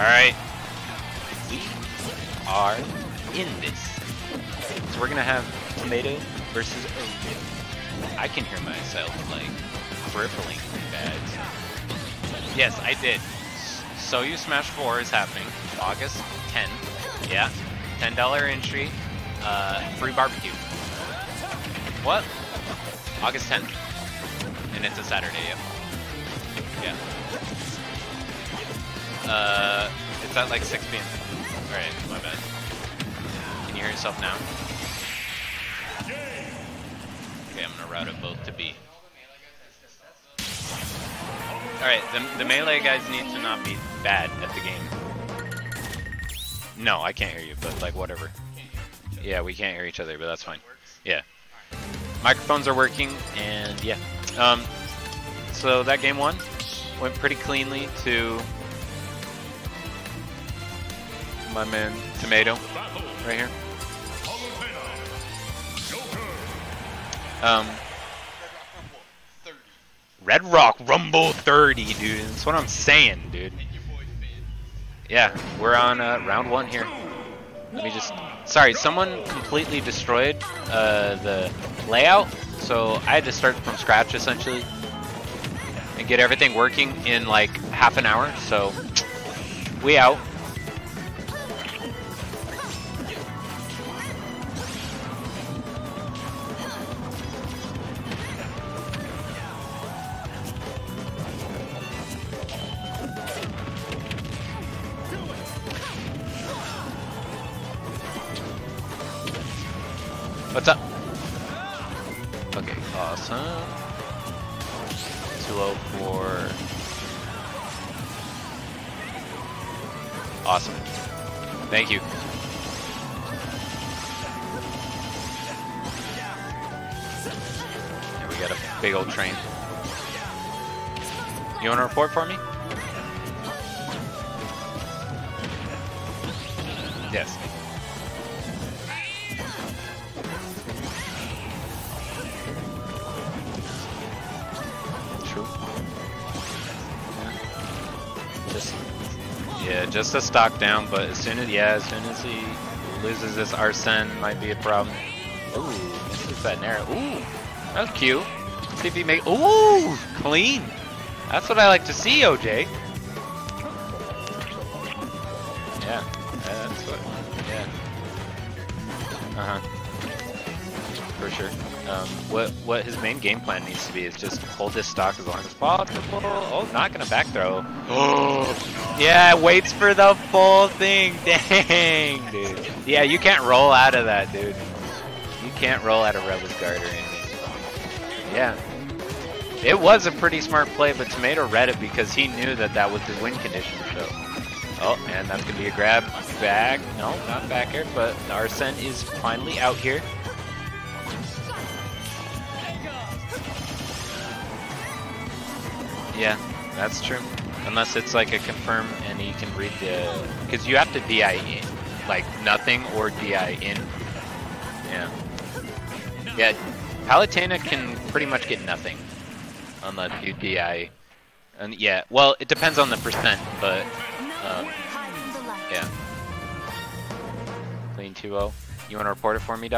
Alright, we are in this. So we're gonna have Tomato versus Oreo. I can hear myself like crippling bad. Yes, I did. So you Smash 4 is happening August 10th. Yeah, $10 entry, free barbecue. What? August 10th? And it's a Saturday, yeah. It's at like 6 p.m. Alright, my bad. Can you hear yourself now? Okay, I'm gonna route it both to B. Alright, the melee guys need to not be bad at the game. No, I can't hear you, but like whatever. Yeah, we can't hear each other, but that's fine. Yeah. Microphones are working, and yeah. So that game one went pretty cleanly to my man Tomato right here. Red Rock Rumble 30, dude. That's what I'm saying, dude. Yeah, we're on round one here. Let me just, sorry, someone completely destroyed the layout, so I had to start from scratch essentially and get everything working in like half an hour. So we out. What's up? Okay, awesome. Too low for... Awesome. Thank you. And we got a big old train. You want to report for me? Yes. Yeah, just a stock down, but as soon as he loses this, Arsene might be a problem. Ooh, misses that narrow. Ooh, that was cute. Let's see if he make. Ooh, clean. That's what I like to see, OJ. Yeah, that's what. Yeah. For sure. What his main game plan needs to be is just hold his stock as long as possible. Oh, not gonna back throw. Oh, yeah, waits for the full thing. Dang, dude. Yeah, you can't roll out of that, dude. You can't roll out of Rebel's guard or anything. Yeah. It was a pretty smart play, but Tomato read it because he knew that that was his win condition. So, oh man, that's gonna be a grab back. No, not back here, but Arsene is finally out here. Yeah, that's true. Unless it's like a confirm and he can read the... Because you have to DI in. Like, nothing or DI in. Yeah. Yeah, Palutena can pretty much get nothing. Unless you DI... And yeah, well, it depends on the percent, but... yeah. Clean 2-0. You want to report it for me, Doug?